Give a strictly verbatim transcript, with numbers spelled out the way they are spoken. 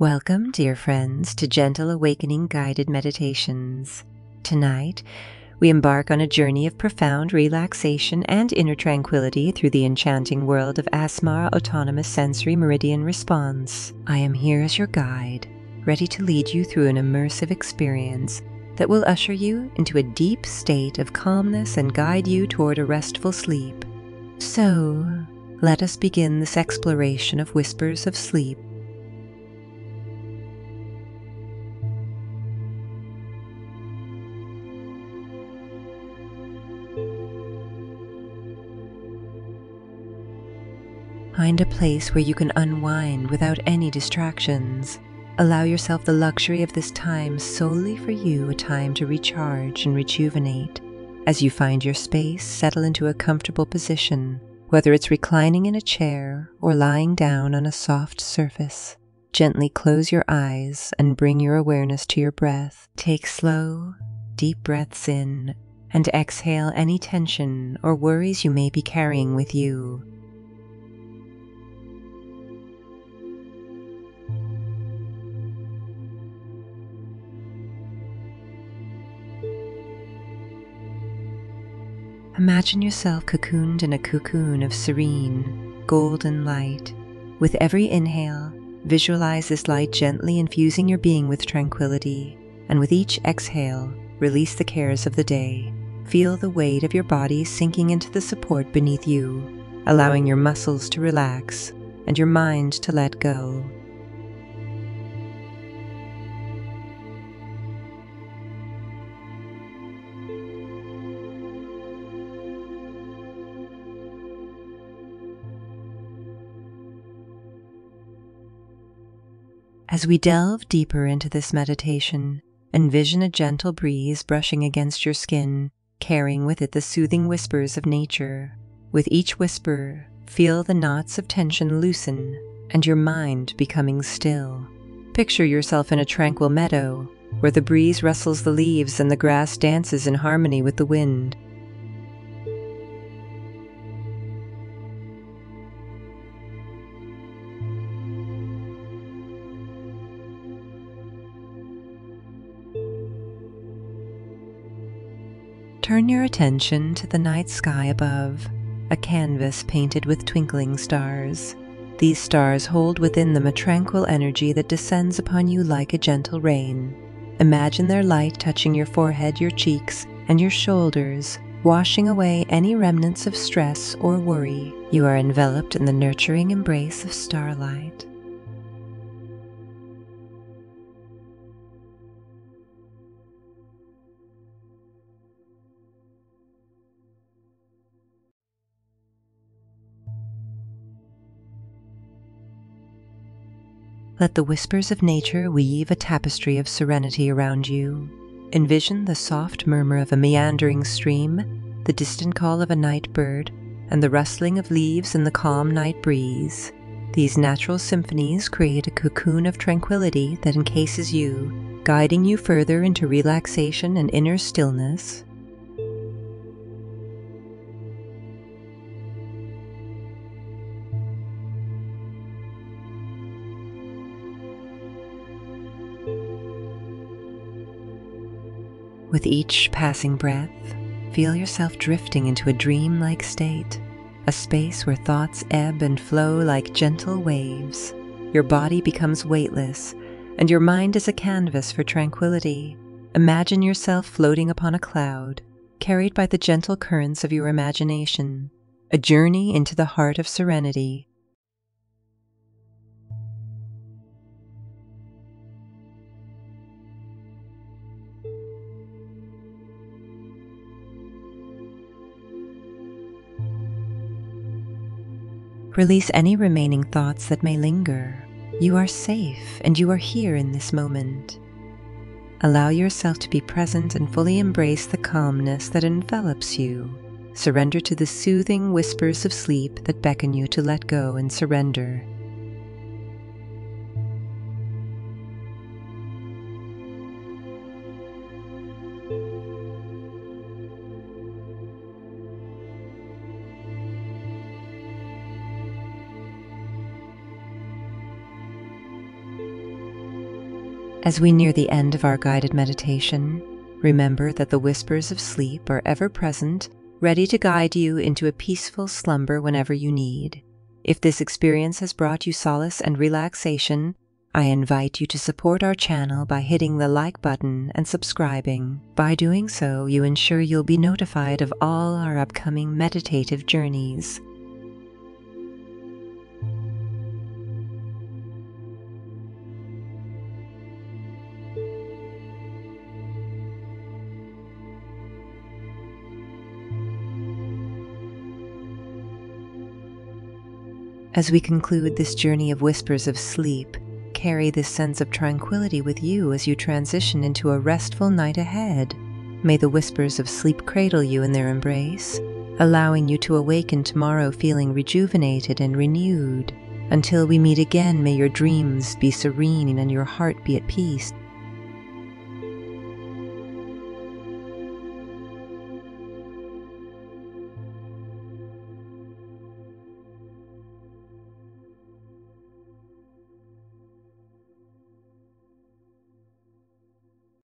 Welcome, dear friends, to Gentle Awakening Guided Meditations. Tonight, we embark on a journey of profound relaxation and inner tranquility through the enchanting world of A S M R Autonomous Sensory Meridian Response. I am here as your guide, ready to lead you through an immersive experience that will usher you into a deep state of calmness and guide you toward a restful sleep. So, let us begin this exploration of Whispers of Sleep. Find a place where you can unwind without any distractions. Allow yourself the luxury of this time solely for you, a time to recharge and rejuvenate. As you find your space, settle into a comfortable position, whether it's reclining in a chair or lying down on a soft surface. Gently close your eyes and bring your awareness to your breath. Take slow, deep breaths in and exhale any tension or worries you may be carrying with you. Imagine yourself cocooned in a cocoon of serene, golden light. With every inhale, visualize this light gently infusing your being with tranquility, and with each exhale, release the cares of the day. Feel the weight of your body sinking into the support beneath you, allowing your muscles to relax and your mind to let go. As we delve deeper into this meditation, envision a gentle breeze brushing against your skin, carrying with it the soothing whispers of nature. With each whisper, feel the knots of tension loosen and your mind becoming still. Picture yourself in a tranquil meadow, where the breeze rustles the leaves and the grass dances in harmony with the wind. Turn your attention to the night sky above, a canvas painted with twinkling stars. These stars hold within them a tranquil energy that descends upon you like a gentle rain. Imagine their light touching your forehead, your cheeks, and your shoulders, washing away any remnants of stress or worry. You are enveloped in the nurturing embrace of starlight. Let the whispers of nature weave a tapestry of serenity around you. Envision the soft murmur of a meandering stream, the distant call of a night bird, and the rustling of leaves in the calm night breeze. These natural symphonies create a cocoon of tranquility that encases you, guiding you further into relaxation and inner stillness. With each passing breath, feel yourself drifting into a dreamlike state, a space where thoughts ebb and flow like gentle waves. Your body becomes weightless, and your mind is a canvas for tranquility. Imagine yourself floating upon a cloud, carried by the gentle currents of your imagination, a journey into the heart of serenity. Release any remaining thoughts that may linger. You are safe and you are here in this moment. Allow yourself to be present and fully embrace the calmness that envelops you. Surrender to the soothing whispers of sleep that beckon you to let go and surrender. As we near the end of our guided meditation, remember that the whispers of sleep are ever present, ready to guide you into a peaceful slumber whenever you need. If this experience has brought you solace and relaxation, I invite you to support our channel by hitting the like button and subscribing. By doing so, you ensure you'll be notified of all our upcoming meditative journeys. As we conclude this journey of Whispers of Sleep, carry this sense of tranquility with you as you transition into a restful night ahead. May the Whispers of Sleep cradle you in their embrace, allowing you to awaken tomorrow feeling rejuvenated and renewed. Until we meet again, may your dreams be serene and your heart be at peace.